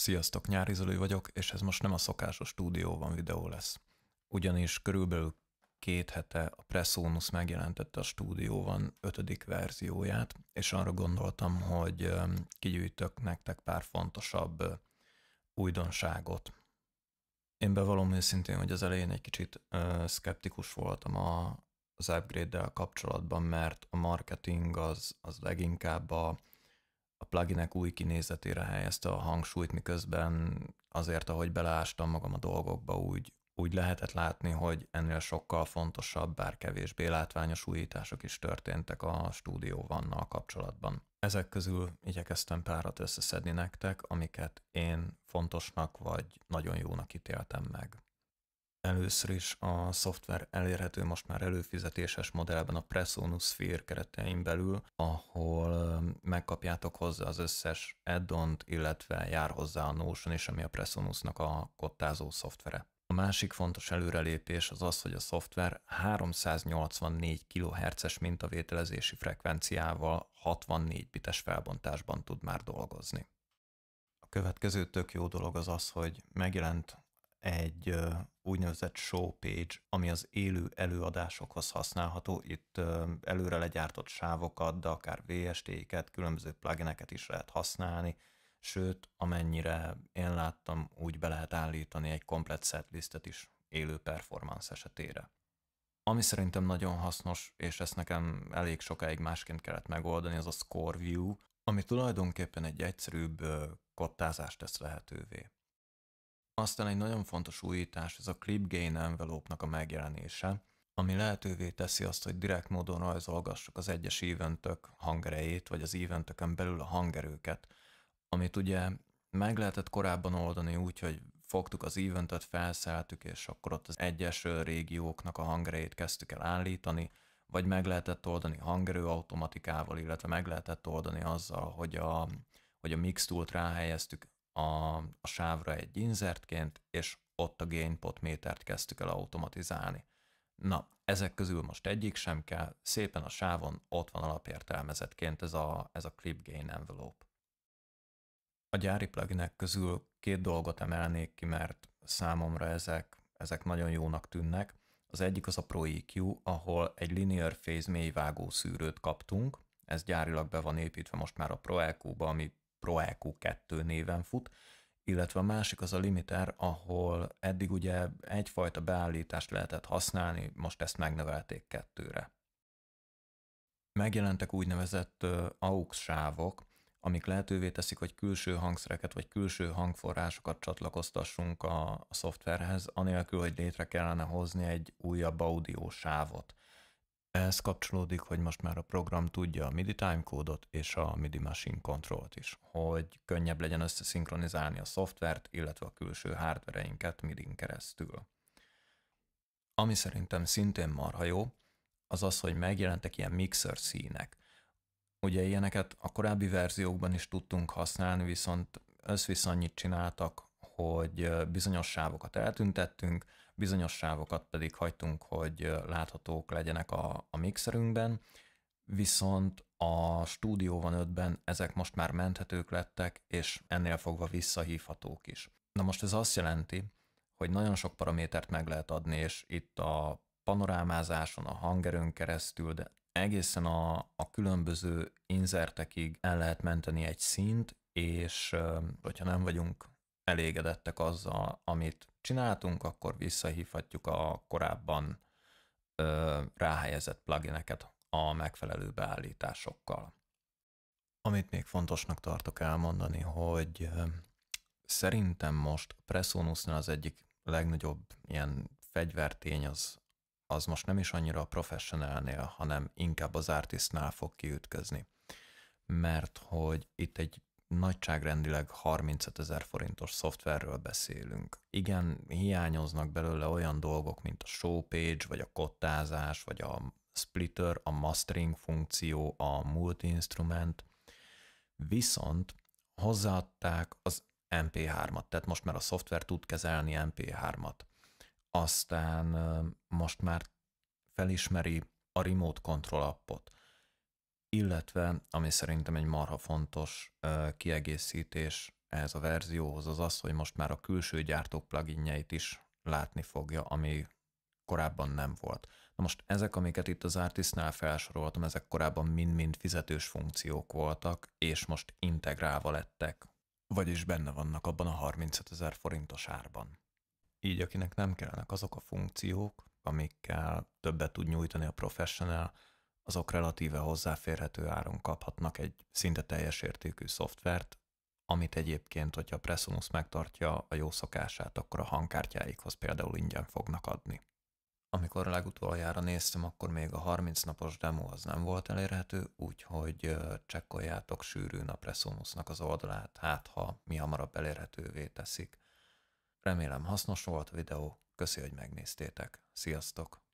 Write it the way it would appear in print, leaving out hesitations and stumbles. Sziasztok, Nyári Zölő vagyok, és ez most nem a szokásos Studio One videó lesz. Ugyanis körülbelül 2 hete a PreSonus megjelentette a Studio One 5. verzióját, és arra gondoltam, hogy kigyűjtök nektek pár fontosabb újdonságot. Én bevallom őszintén, hogy az elején egy kicsit szkeptikus voltam az upgrade-del kapcsolatban, mert a marketing az leginkább a pluginek új kinézetére helyezte a hangsúlyt, miközben azért, ahogy beleástam magam a dolgokba, úgy lehetett látni, hogy ennél sokkal fontosabb, bár kevésbé látványos újítások is történtek a Studio One-nal kapcsolatban. Ezek közül igyekeztem párat összeszedni nektek, amiket én fontosnak vagy nagyon jónak ítéltem meg. Először is a szoftver elérhető most már előfizetéses modellben a PreSonus Sphere keretein belül, ahol megkapjátok hozzá az összes add-ont, illetve jár hozzá a Notion is, ami a PreSonusnak a kottázó szoftvere. A másik fontos előrelépés az az, hogy a szoftver 384 kHz-es mintavételezési frekvenciával 64 bites felbontásban tud már dolgozni. A következő tök jó dolog az az, hogy megjelent egy úgynevezett show page, ami az élő előadásokhoz használható. Itt előre legyártott sávokat, de akár VST-ket, különböző plugineket is lehet használni, sőt, amennyire én láttam, úgy be lehet állítani egy komplett setlistet is élő performance esetére. Ami szerintem nagyon hasznos, és ezt nekem elég sokáig másként kellett megoldani, az a score view, ami tulajdonképpen egy egyszerűbb kottázást tesz lehetővé. Aztán egy nagyon fontos újítás, ez a Clip Gain envelope-nak a megjelenése, ami lehetővé teszi azt, hogy direkt módon rajzolgassuk az egyes eventök hangerejét, vagy az eventöken belül a hangerőket, amit ugye meg lehetett korábban oldani úgy, hogy fogtuk az eventet, felszeltük, és akkor ott az egyes régióknak a hangerejét kezdtük el állítani, vagy meg lehetett oldani hangerő automatikával, illetve meg lehetett oldani azzal, hogy a mix tool-t ráhelyeztük a sávra egy insertként, és ott a gain pot métert kezdtük el automatizálni. Na, ezek közül most egyik sem kell, szépen a sávon ott van alapértelmezetként ez a Clip Gain envelope. A gyári pluginek közül 2 dolgot emelnék ki, mert számomra ezek nagyon jónak tűnnek. Az egyik az a Pro EQ, ahol egy linear phase mélyvágó szűrőt kaptunk, ez gyárilag be van építve most már a Pro EQ-ba, ami Pro EQ2 néven fut, illetve a másik az a limiter, ahol eddig ugye egyfajta beállítást lehetett használni, most ezt megnevelték 2-re. Megjelentek úgynevezett aux sávok, amik lehetővé teszik, hogy külső hangszereket vagy külső hangforrásokat csatlakoztassunk a szoftverhez, anélkül, hogy létre kellene hozni egy újabb audio sávot. Ehhez kapcsolódik, hogy most már a program tudja a MIDI timecode-ot és a MIDI machine control-t is, hogy könnyebb legyen összeszinkronizálni a szoftvert, illetve a külső hardvereinket MIDI-n keresztül. Ami szerintem szintén marha jó, az az, hogy megjelentek ilyen mixer színek. Ugye ilyeneket a korábbi verziókban is tudtunk használni, viszont összviszonyit csináltak, hogy bizonyos sávokat eltüntettünk, bizonyos sávokat pedig hagytunk, hogy láthatók legyenek a mixerünkben, viszont a Studio One 5-ben ezek most már menthetők lettek, és ennél fogva visszahívhatók is. Na most ez azt jelenti, hogy nagyon sok paramétert meg lehet adni, és itt a panorámázáson, a hangerőn keresztül, de egészen a különböző insertekig el lehet menteni egy színt, és hogyha nem vagyunk elégedettek azzal, amit csináltunk, akkor visszahívhatjuk a korábban ráhelyezett plugineket a megfelelő beállításokkal. Amit még fontosnak tartok elmondani, hogy szerintem most PreSonusnál az egyik legnagyobb ilyen fegyvertény az most nem is annyira a professionalnél, hanem inkább az artistnál fog kiütközni. Mert hogy itt egy nagyságrendileg 35 000 forintos szoftverről beszélünk. Igen, hiányoznak belőle olyan dolgok, mint a show page, vagy a kottázás, vagy a splitter, a mastering funkció, a multi-instrument. Viszont hozzáadták az MP3-at, tehát most már a szoftver tud kezelni MP3-at. Aztán most már felismeri a remote control appot. Illetve, ami szerintem egy marha fontos kiegészítés, ehhez a verzióhoz, az az, hogy most már a külső gyártók pluginjeit is látni fogja, ami korábban nem volt. Na most ezek, amiket itt az Artistnál felsoroltam, ezek korábban mind-mind fizetős funkciók voltak, és most integrálva lettek, vagyis benne vannak abban a 35 000 forintos árban. Így akinek nem kellnek azok a funkciók, amikkel többet tud nyújtani a Professional, azok relatíve hozzáférhető áron kaphatnak egy szinte teljes értékű szoftvert, amit egyébként, hogyha a PreSonus megtartja a jó szokását, akkor a hangkártyáikhoz például ingyen fognak adni. Amikor legutoljára néztem, akkor még a 30 napos demo az nem volt elérhető, úgyhogy csekkoljátok sűrűn a PreSonusnak az oldalát, hát ha mi hamarabb elérhetővé teszik. Remélem hasznos volt a videó, köszi, hogy megnéztétek. Sziasztok!